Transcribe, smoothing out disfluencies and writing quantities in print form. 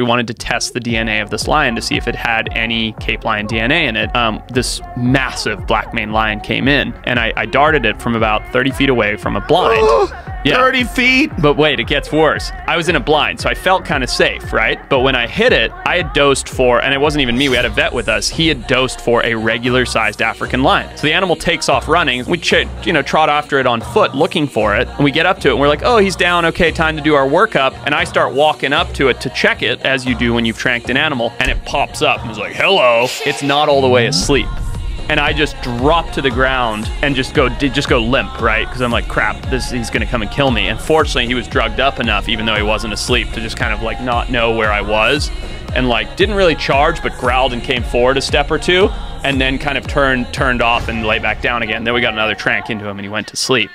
We wanted to test the DNA of this lion to see if it had any Cape lion DNA in it. This massive black-maned lion came in, and I darted it from about 30 feet away from a blind. Yeah. 30 feet? But wait, it gets worse. I was in a blind, so I felt kind of safe, right? But when I hit it, I had dosed for, and it wasn't even me, we had a vet with us. He had dosed for a regular-sized African lion. So the animal takes off running. We trot after it on foot looking for it, and we get up to it, and we're like, oh, he's down. Okay, time to do our workup. And I start walking up to it to check it, as you do when you've tranked an animal, and it pops up and is like, hello. It's not all the way asleep. And I just drop to the ground and just go limp, right? Because I'm like, crap, he's gonna come and kill me. And fortunately, he was drugged up enough, even though he wasn't asleep, to just kind of like not know where I was, and like didn't really charge, but growled and came forward a step or two, and then kind of turned off and lay back down again. Then we got another trank into him, and he went to sleep.